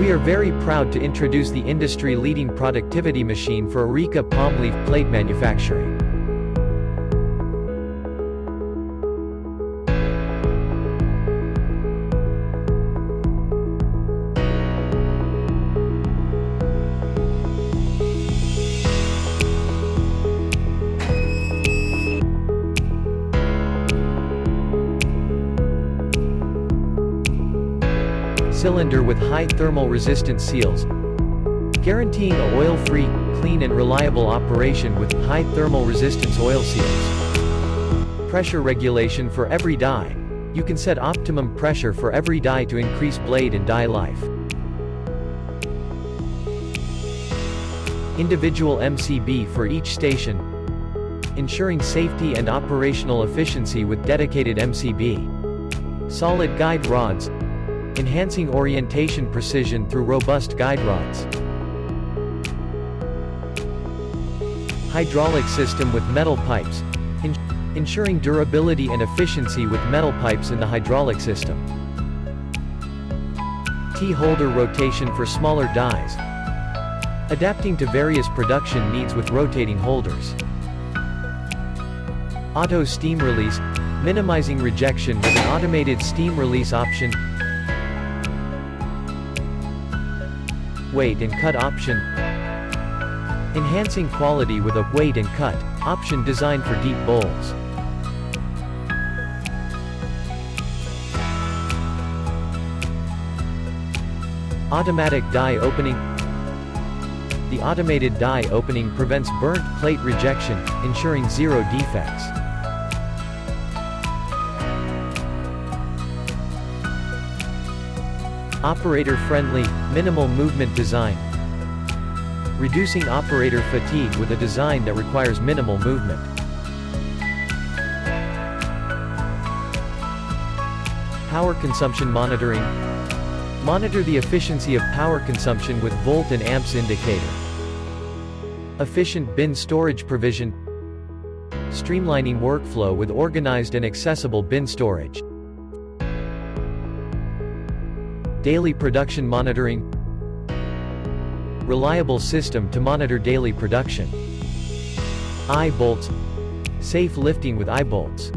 We are very proud to introduce the industry-leading productivity machine for Areca palm leaf plate manufacturing. Cylinder with high thermal resistance seals, guaranteeing a oil-free, clean and reliable operation with high thermal resistance oil seals. Pressure regulation for every die. You can set optimum pressure for every die to increase blade and die life. Individual MCB for each station, ensuring safety and operational efficiency with dedicated MCB. Solid guide rods, enhancing orientation precision through robust guide rods. Hydraulic system with metal pipes, ensuring durability and efficiency with metal pipes in the hydraulic system. T-holder rotation for smaller dies, adapting to various production needs with rotating holders. Auto steam release, minimizing rejection with an automated steam release option. Weight and cut option, enhancing quality with a weight and cut option designed for deep bowls. Automatic die opening. The automated die opening prevents burnt plate rejection, ensuring zero defects. Operator-friendly, minimal movement design, reducing operator fatigue with a design that requires minimal movement. Power consumption monitoring. Monitor the efficiency of power consumption with volt and amps indicator. Efficient bin storage provision, streamlining workflow with organized and accessible bin storage. Daily production monitoring, reliable system to monitor daily production. Eye bolts, safe lifting with eye bolts.